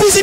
Pussy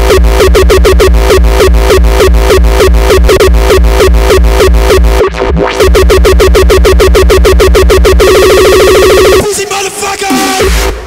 motherfucker!